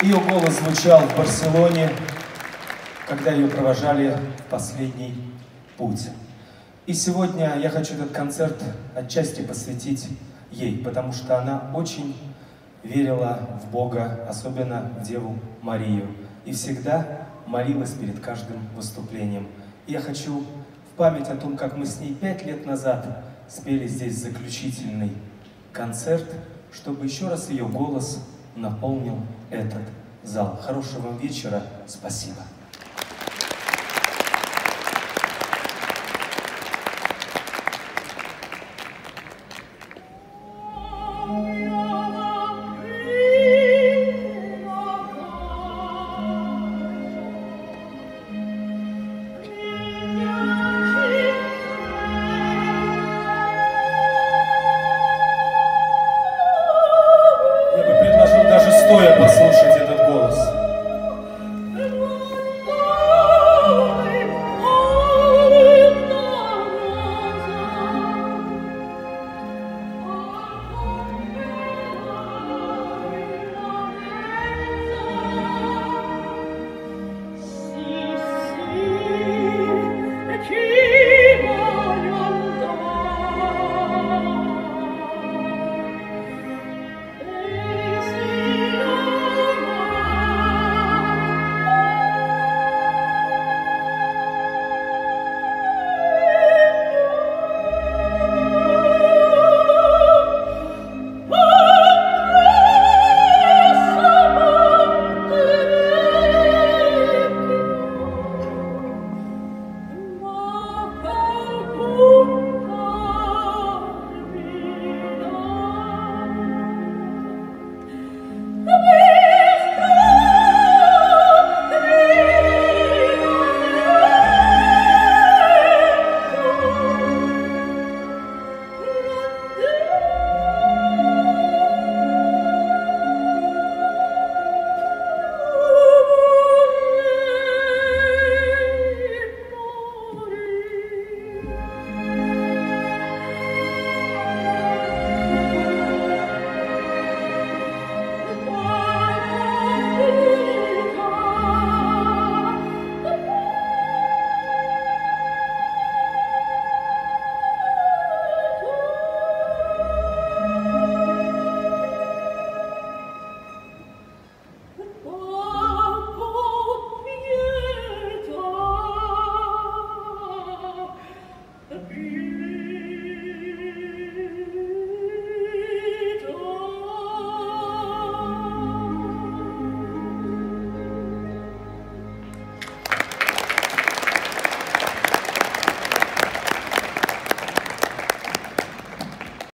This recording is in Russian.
Ее голос звучал в Барселоне, когда ее провожали в последний путь. И сегодня я хочу этот концерт отчасти посвятить ей, потому что она очень верила в Бога, особенно в Деву Марию, и всегда молилась перед каждым выступлением. И я хочу в память о том, как мы с ней 5 лет назад спели здесь заключительный концерт, чтобы еще раз ее голос наполнил этот зал. Хорошего вам вечера. Спасибо. Даже стоя послушать это.